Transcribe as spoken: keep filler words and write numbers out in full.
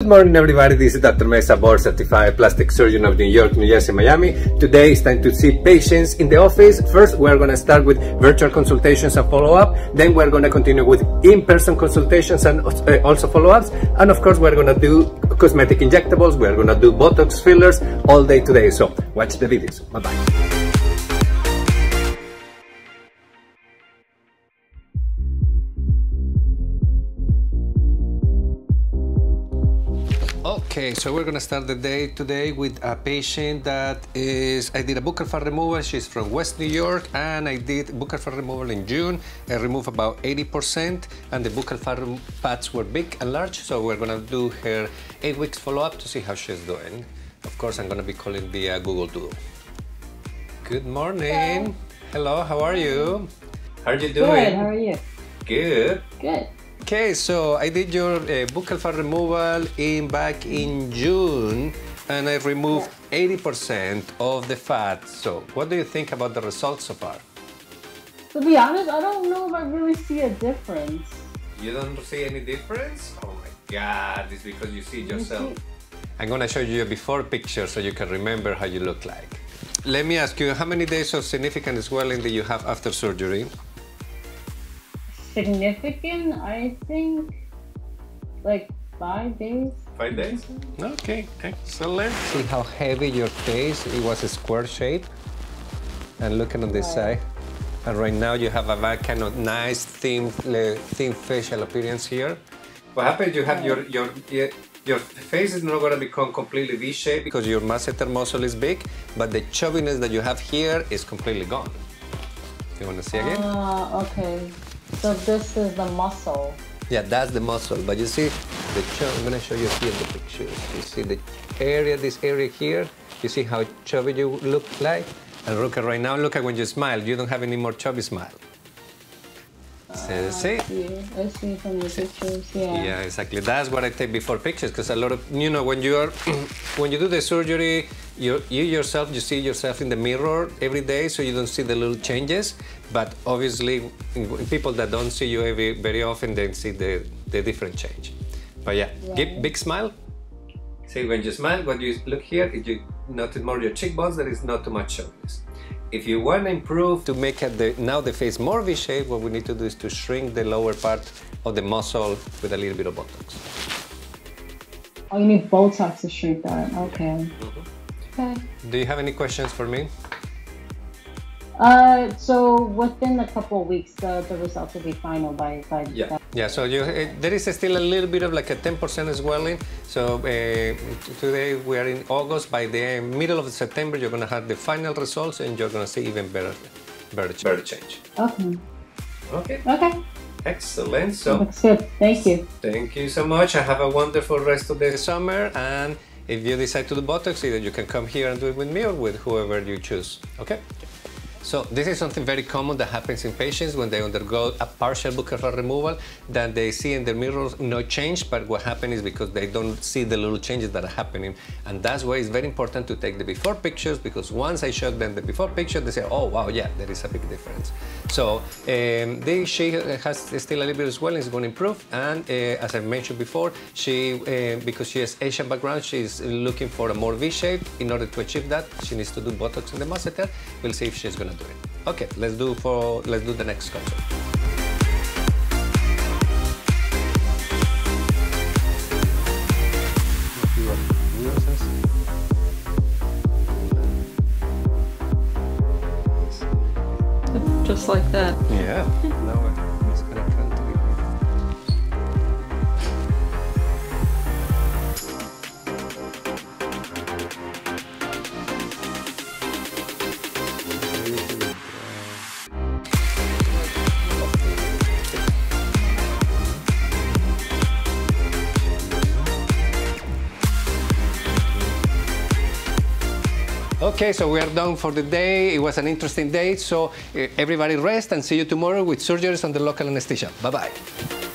Good morning everybody, this is Doctor Mesa, board certified plastic surgeon of New York, New Jersey, Miami. Today it's time to see patients in the office. First we're going to start with virtual consultations and follow-up. Then we're going to continue with in-person consultations and also follow-ups. And of course we're going to do cosmetic injectables, we're going to do Botox fillers all day today. So watch the videos. Bye-bye. Okay, so we're gonna start the day today with a patient that is, I did a buccal fat removal, she's from West New York, and I did buccal fat removal in June. I removed about eighty percent, and the buccal fat pads were big and large, so we're gonna do her eight weeks follow-up to see how she's doing. Of course, I'm gonna be calling the uh, Google Duo. Good morning. Hello, Hello, how are you? How are you doing? Good, how are you? Good. Good. Okay, so I did your uh, buccal fat removal in back in June, and I removed eighty percent of the fat. So what do you think about the results so far? To be honest, I don't know if I really see a difference. You don't see any difference? Oh my God, it's because you see yourself. You see? I'm gonna show you a before picture so you can remember how you look like. Let me ask you, how many days of significant swelling do you have after surgery? Significant, I think, like five days. Five days? Okay, excellent. See how heavy your face, it was a square shape. And looking on this right side. And right now you have a kind of nice, thin, thin facial appearance here. What happens, you have right. your, your, your face is not gonna become completely V-shaped because your masseter muscle is big, but the chubbiness that you have here is completely gone. You wanna see again? Ah, uh, okay. So this is the muscle. Yeah, that's the muscle. But you see, the chub, I'm gonna show you here the picture. You see the area, this area here. You see how chubby you look like. And look at right now. Look at when you smile. You don't have any more chubby smile. Uh, see, see? I see. I see from the pictures. Yeah. Yeah, exactly. That's what I take before pictures, because a lot of you know when you are when you do the surgery. You, you yourself, you see yourself in the mirror every day, so you don't see the little changes. But obviously, people that don't see you every, very often, they see the, the different change. But yeah, right. Give big smile. See, when you smile, when you look here, you notice more your cheekbones, there is not too much shortness. If you want to improve to make the, now the face more V-shaped, what we need to do is to shrink the lower part of the muscle with a little bit of Botox. Oh, you need Botox to shrink that, okay. Mm-hmm. Do you have any questions for me? Uh, so within a couple of weeks, the, the results will be final by... by yeah. That. Yeah, so you, uh, there is still a little bit of like a ten percent swelling. So uh, today we are in August. By the middle of September, you're going to have the final results and you're going to see even better, better, better change. Okay. Okay. Okay. Excellent. So that's good. Thank you. Thank you so much. I have a wonderful rest of the summer. And if you decide to do Botox, either you can come here and do it with me or with whoever you choose, okay? So this is something very common that happens in patients when they undergo a partial buccal fat removal that they see in the mirror no change, but what happens is because they don't see the little changes that are happening. And that's why it's very important to take the before pictures, because once I showed them the before picture, they say, oh, wow, yeah, there is a big difference. So um, they, she has still a little bit of swelling, it's going to improve. And uh, as I mentioned before, she uh, because she has Asian background, she's looking for a more V-shape. In order to achieve that, she needs to do Botox in the masseter. We'll see if she's going to do it. Okay, let's do for let's do the next consult. Just like that. Yeah. Now it's gonna come to okay, so we are done for the day. It was an interesting day, so everybody rest and see you tomorrow with surgeries on the local anesthesia. Bye-bye.